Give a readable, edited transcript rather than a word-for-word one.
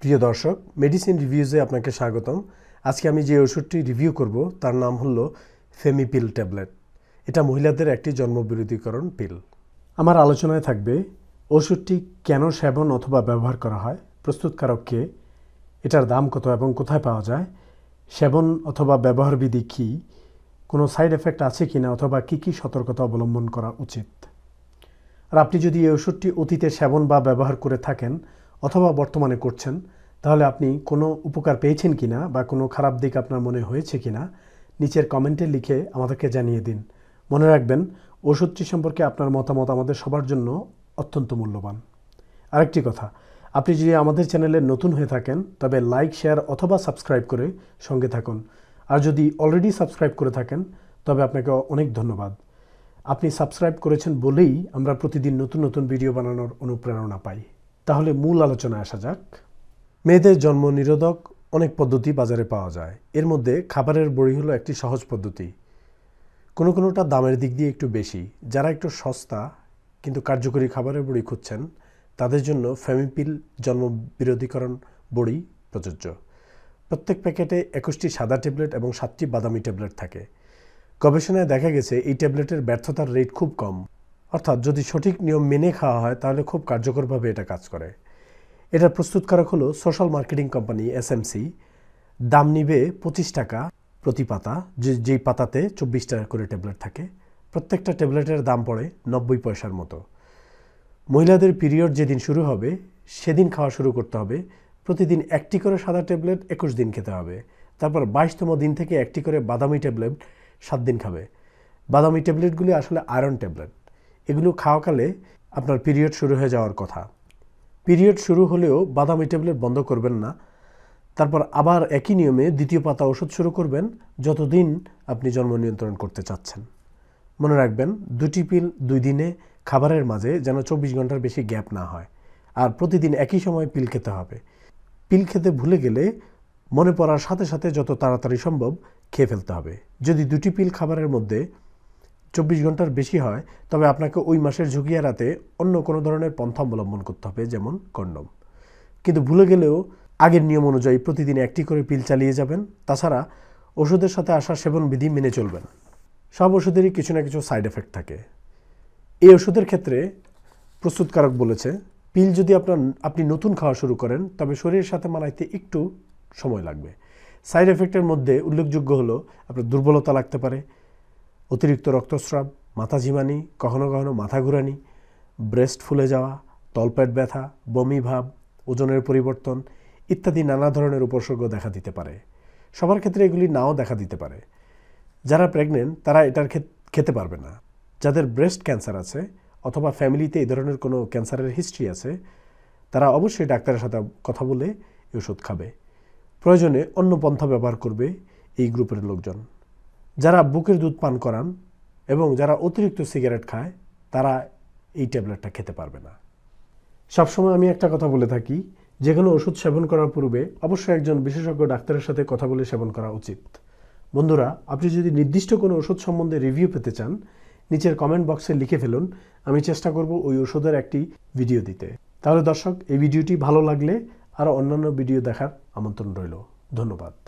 প্রিয় দর্শক মেডিসিন রিভিউজে আপনাকে স্বাগতম আজকে আমি যে ওষুধটি রিভিউ করব তার নাম হলো ফেমিপিল ট্যাবলেট এটা মহিলাদের একটি জন্মবিরোধীকরণ পিল আমার আলোচনায় থাকবে ওষুধটি কেন সেবন অথবা ব্যবহার করা হয় প্রস্তুতকারক কে এটার দাম কত এবং কোথায় পাওয়া যায় সেবন অথবা ব্যবহার বিধি কি কোনো সাইড এফেক্ট আছে কিনা অথবা কি কি সতর্কতা অবলম্বন করা উচিত আর আপনি যদি এই ওষুধটি অতীতে সেবন বা ব্যবহার করে থাকেন অথবা বর্তমানে করছেন তাহলে আপনি কোনো উপকার পেয়েছেন কিনা বা কোনো খারাপ দিক আপনার মনে হয়েছে কিনা নিচের কমেন্টে লিখে আমাদেরকে জানিয়ে দিন মনে রাখবেন ওষুধটি সম্পর্কে আপনার মতামত আমাদের সবার জন্য অত্যন্ত মূল্যবান আরেকটি কথা আপনি যদি আমাদের চ্যানেলে নতুন হয়ে থাকেন তবে লাইক শেয়ার অথবা সাবস্ক্রাইব করে সঙ্গে থাকুন আর যদি অলরেডি সাবস্ক্রাইব করে থাকেন তবে আপনাকে অনেক ধন্যবাদ আপনি সাবস্ক্রাইব করেছেন বলেই আমরা প্রতিদিন নতুন নতুন ভিডিও বানানোর অনুপ্রেরণা পাই তাহলে মূল আলোচনায় আসা যাক মেয়েদের জন্ম নিরোধক অনেক পদ্ধতি বাজারে পাওয়া যায় এর মধ্যে খাবারের বড়ি হলো একটি সহজ পদ্ধতি কোনো কোনোটা দামের দিক দিয়ে একটু বেশি যারা একটু সস্তা কিন্তু কার্যকরী খাবারের বড়ি খুঁজছেন তাদের জন্য ফেমিপিল জন্ম বিরোধীকরণ বড়ি প্রযোজ্য প্রত্যেক প্যাকেটে 21টি সাদা ট্যাবলেট এবং 7টি বাদামি ট্যাবলেট থাকে গবেষণায় দেখা গেছে এই ট্যাবলেটের ব্যর্থতার রেট খুব কম অর্থাৎ যদি সঠিক নিয়ম মেনে খাওয়া হয় তাহলে খুব কার্যকরভাবে এটা কাজ করে এটার প্রস্তুতকারক হলো সোশ্যাল মার্কেটিং কোম্পানি এসএমসি দাম নিবে 25 টাকা প্রতি পাতা যেই পাতাতে 24 টাকা করে ট্যাবলেট থাকে প্রত্যেকটা ট্যাবলেটের দাম পড়ে 90 পয়সার মতো মহিলাদের পিরিয়ড যেদিন শুরু হবে সেদিন খাওয়া শুরু করতে হবে প্রতিদিন একটি করে সাদা ট্যাবলেট 21 দিন খেতে হবে তারপর 22তম দিন থেকে একটি করে বাদামি ট্যাবলেট 7 দিন খাবে বাদামি ট্যাবলেটগুলি আসলে আয়রন ট্যাবলেট এগুলো খাওয়াকালে আপনার পিরিয়ড শুরু হয়ে যাওয়ার কথা পিরিয়ড শুরু হলেও বাদামি ট্যাবলেট বন্ধ করবেন না তারপর আবার একই নিয়মে দ্বিতীয় পাতা ওষুধ শুরু করবেন যতদিন আপনি জন্ম নিয়ন্ত্রণ করতে চাচ্ছেন মনে রাখবেন দুটি পিল দুই দিনে খাবারের মাঝে যেন 24 ঘন্টার বেশি গ্যাপ না হয় আর প্রতিদিন একই সময় পিল খেতে হবে পিল খেতে ভুলে গেলে মনে পড়ার সাথে সাথে যত তাড়াতাড়ি সম্ভব খেয়ে ফেলতে হবে যদি দুটি পিল খাবারের মধ্যে 24 ঘন্টার বেশি হয় তবে আপনাকে ওই মাসের ঝুঁকি এড়াতে অন্য কোনো ধরনের পন্থা অবলম্বন করতে হবে যেমন কন্ডম কিন্তু ভুলে গেলেও আগের নিয়ম অনুযায়ী প্রতিদিন একটি করে পিল চালিয়ে যাবেন তাছাড়া ওষুধের সাথে আসা সেবন বিধি মেনে চলবেন সব ওষুধেরই কিছু না কিছু সাইড এফেক্ট থাকে এই ওষুধের ক্ষেত্রে প্রস্তুতকারক বলেছে পিল যদি আপনি নতুন খাওয়া শুরু করেন তবে শরীরের সাথে মানাইতে একটু সময় লাগবে সাইড এফেক্টের মধ্যে উল্লেখযোগ্য হলো আপনার দুর্বলতা লাগতে পারে অতিরিক্ত রক্তস্রাব মাথা ঝিমানি কখনো কখনো মাথা ঘুরানি ব্রেস্ট ফুলে যাওয়া তলপেট ব্যথা বমি ভাব ওজনের পরিবর্তন ইত্যাদি নানা ধরনের উপসর্গ দেখা দিতে পারে সবার ক্ষেত্রে এগুলি নাও দেখা দিতে পারে যারা প্রেগনেন্ট তারা এটার খেতে পারবে না যাদের ব্রেস্ট ক্যান্সার আছে অথবা ফ্যামিলিতে এই ধরনের কোনো ক্যান্সারের হিস্ট্রি আছে তারা অবশ্যই ডাক্তারের সাথে কথা বলে ওষুধ খাবে প্রয়োজনে অন্য পন্থা ব্যবহার করবে এই গ্রুপের লোকজন যারা বুকের দুধ পান করান এবং যারা অতিরিক্ত সিগারেট খায় তারা এই ট্যাবলেটটা খেতে পারবে না সবসময় আমি একটা কথা বলে থাকি যে কোনো ওষুধ সেবন করার পূর্বে অবশ্যই একজন বিশেষজ্ঞ ডাক্তারের সাথে কথা বলে সেবন করা উচিত বন্ধুরা আপনি যদি নির্দিষ্ট কোনো ওষুধ সম্বন্ধে রিভিউ পেতে চান নিচের কমেন্ট বক্সে লিখে ফেলুন আমি চেষ্টা করব ওই ওষুধের একটি ভিডিও দিতে তাহলে দর্শক এই ভিডিওটি ভালো লাগলে আরও অন্যান্য ভিডিও দেখার আমন্ত্রণ রইল ধন্যবাদ